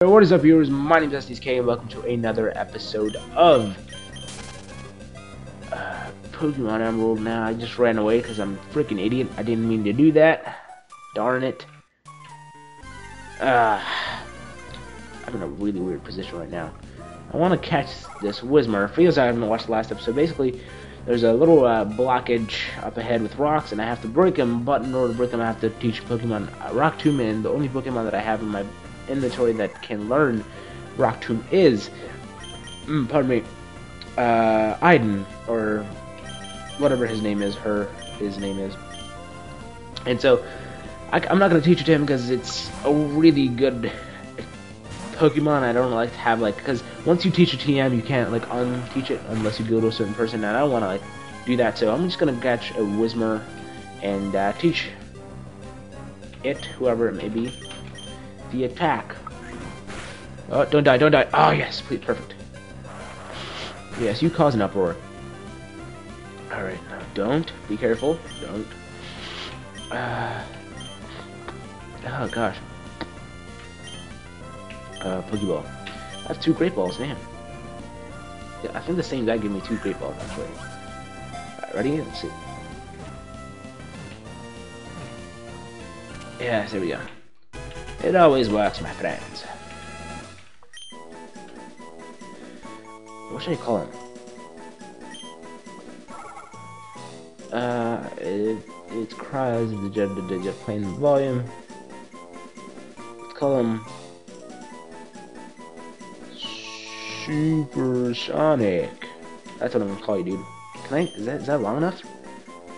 What is up, viewers? My name is SDSK and welcome to another episode of Pokémon Emerald. Now, I just ran away because I'm a freaking idiot. I didn't mean to do that. Darn it. I'm in a really weird position right now. I want to catch this Whismur. For those I haven't watched the last episode, basically, there's a little blockage up ahead with rocks, and I have to break them, but in order to break them, I have to teach Pokémon Rock Tomb, and the only Pokémon that I have in my inventory that can learn Rock Tomb is Aiden, or whatever his name is, his name is. And so I'm not going to teach it to him because it's a really good Pokemon. I don't like to have, like, because once you teach a TM you can't, like, unteach it unless you go to a certain person, and I don't want to, like, do that. So I'm just going to catch a Whismur and teach it, whoever it may be, the attack. Oh, don't die, don't die. Oh, yes, please, perfect. Yes, you cause an uproar. Alright, now don't. Be careful. Don't. Oh, gosh. Pokeball. I have two Great Balls, damn. Yeah, I think the same guy gave me two Great Balls, actually. Alright, ready? Let's see. Yes, there we go. It always works, my friends. What should I call him? It cries the jet plane volume. Let's call him Supersonic. That's what I'm gonna call you, dude. Can I? Is that long enough?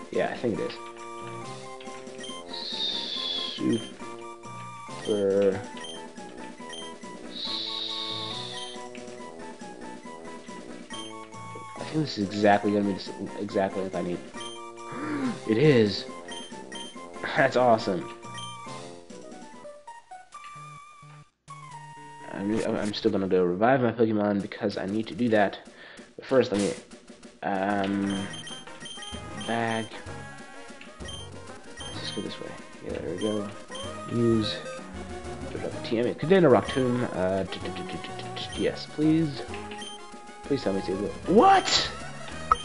Yeah, I think it is. I think this is exactly gonna be exactly what I need. It is. That's awesome. I'm still gonna go revive my Pokemon because I need to do that. But first, let me bag. Let's just go this way. Yeah, there we go. Use. TM. Contain a Rock Tomb. Yes, please. Please tell me it's able. What?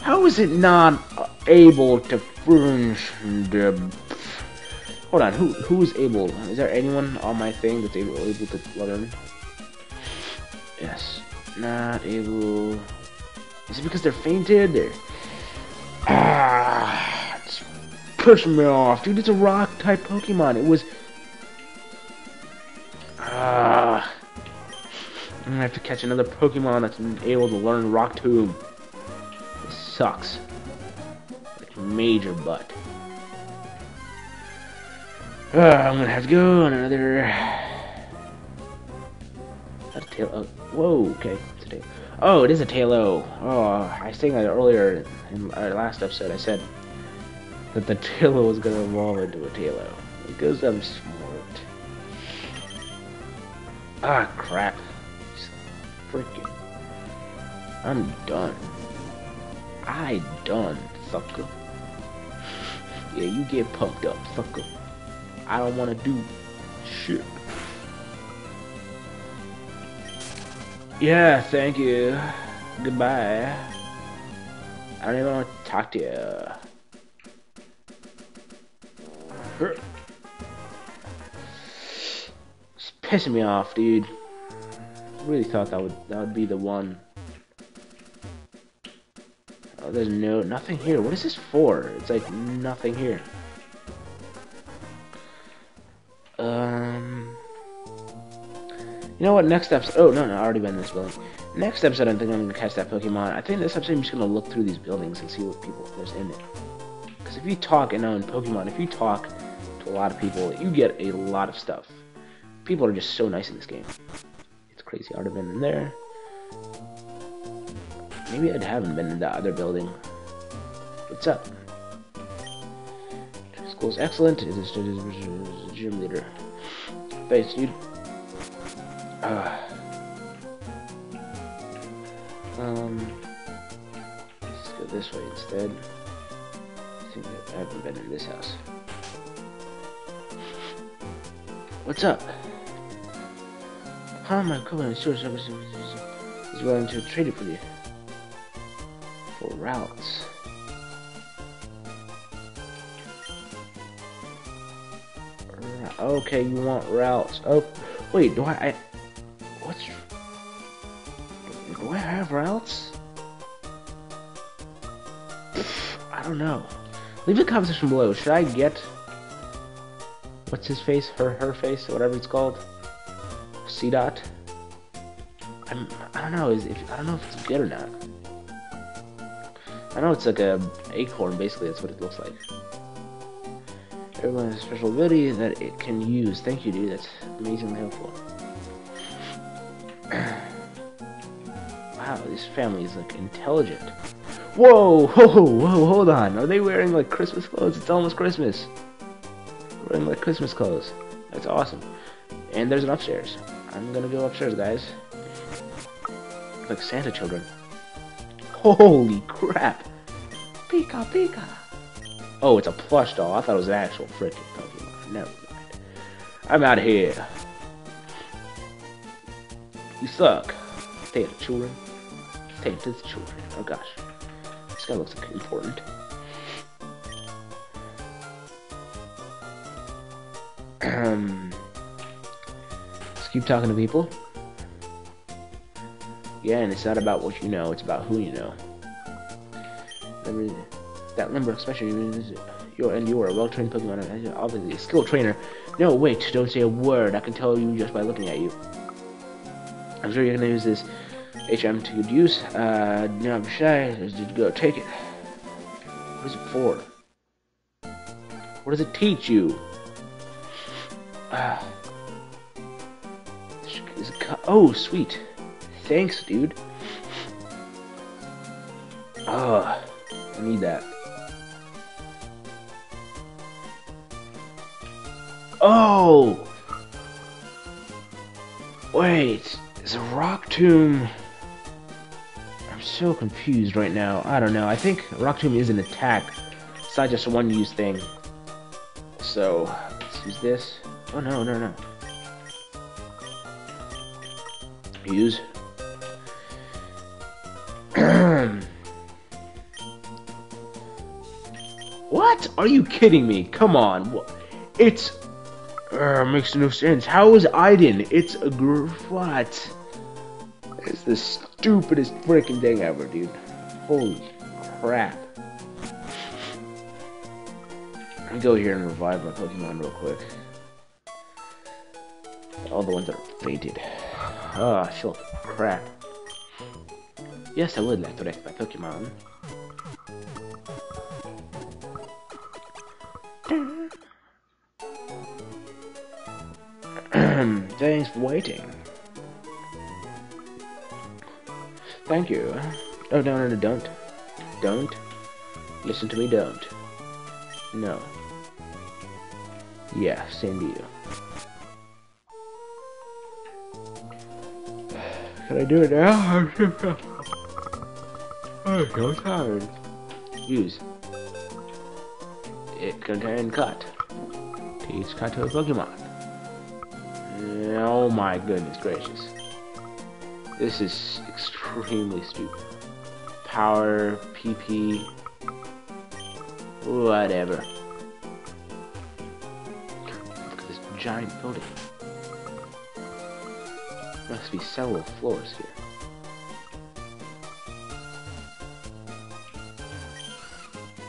How is it not able to fringe the? Hold on. Who is able? Is there anyone on my thing that's able to learn? Yes. Not able. Is it because they're fainted? They're... Ah! It's pushing me off, dude. It's a Rock type Pokemon. It was. I'm gonna have to catch another Pokemon that's able to learn Rock Tomb. This sucks. Like, major butt. I'm gonna have to go on another. A Taillow. Whoa, okay. It's a Taillow. Oh, it is a Taillow. Oh, I think earlier in our last episode I said that the Taillow was gonna evolve into a Taillow. Because I'm smart. Ah, crap. Freaking. I'm done. I done, sucker. Yeah, you get punked up, sucker. I don't want to do shit. Yeah, thank you. Goodbye. I don't even want to talk to you. It's pissing me off, dude. Really thought that would be the one. Oh, there's nothing here. What is this for? It's like nothing here. You know what? Next episode. Oh no, I already been in this building. Next episode, I think I'm gonna catch that Pokemon. I think this episode I'm just gonna look through these buildings and see what people there's in it. Because if you talk, and now in Pokemon, if you talk to a lot of people, you get a lot of stuff. People are just so nice in this game. Crazy. I would have been in there. Maybe I haven't been in that other building. What's up? School's excellent. It is a gym leader. Thanks, dude. Let's go this way instead. I think I haven't been in this house. What's up? How am I covering sewer services is willing to trade it for you? For routes. Okay, you want routes. Oh, wait, do I what's... Do I have routes? I don't know. Leave a comment section below. Should I get... What's his face? Her face? Whatever it's called. C-Dot? I don't know. I don't know if it's good or not. I know it's like a acorn, basically. That's what it looks like. Everyone has a special ability that it can use. Thank you, dude. That's amazingly helpful. Wow, this family is like intelligent. Whoa, whoa, whoa! Hold on. Are they wearing like Christmas clothes? It's almost Christmas. Wearing like Christmas clothes. That's awesome. And there's an upstairs. I'm gonna go upstairs, guys. Like Santa children. Holy crap! Pika, pika. Oh, it's a plush doll. I thought it was an actual freaking Pokemon. Never mind. I'm out of here. You suck. Stay at the children. Stay at the children. Oh gosh. This guy looks like important. Just keep talking to people. Yeah, and it's not about what you know, it's about who you know. Remember that limber expression, you're a well-trained Pokemon, obviously a skilled trainer. No, wait, don't say a word. I can tell you just by looking at you. I'm sure you're gonna use this HM to good use. Do not be shy. Just go take it. What is it for? What does it teach you? Is it oh, sweet. Thanks, dude. I need that. Oh! Wait, is a Rock Tomb... I'm so confused right now. I don't know. I think Rock Tomb is an attack. It's not just a one-use thing. So, let's use this. Oh, no, no, no. Use. What? Are you kidding me? Come on. It's... makes no sense. How is Aiden? It's a what? It's the stupidest freaking thing ever, dude. Holy crap. Let me go here and revive my Pokemon real quick. All the ones that are fainted. Ah, oh, sure. Crap. Yes, I would like to rest my Pokemon. Thanks for waiting. Thank you. Oh, no, no, no, don't. Don't. Listen to me, don't. No. Yeah, same to you. Can I do it now? I'm so tired. Use. It contains cut. Teach cut to a Pokemon. Oh my goodness gracious. This is extremely stupid. Power, PP, whatever. Look at this giant building. Must be several floors here.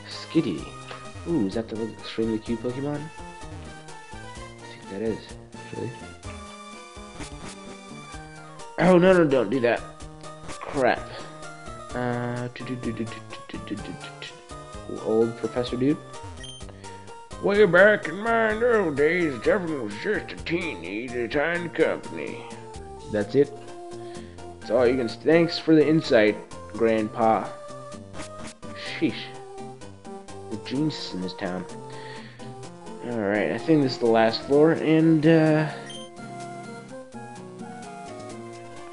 Skitty. Ooh, is that the extremely cute Pokemon? I think that is, actually. Oh, no, no, don't do that. Crap. Old professor dude. Way back in my old days, Jefferson was just a teenager trying company. That's it. That's all you can. Thanks for the insight, Grandpa. Sheesh. The genius in this town. Alright, I think this is the last floor, and,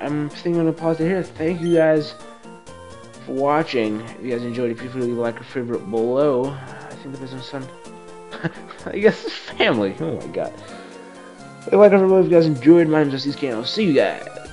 I'm thinking I'm gonna pause it here. Thank you guys for watching. If you guys enjoyed it, feel free to leave a like or favorite below. I think the business son. I guess it's family. Oh my god. Hey, welcome everyone. If you guys enjoyed, my name is Jesse K, and I'll see you guys.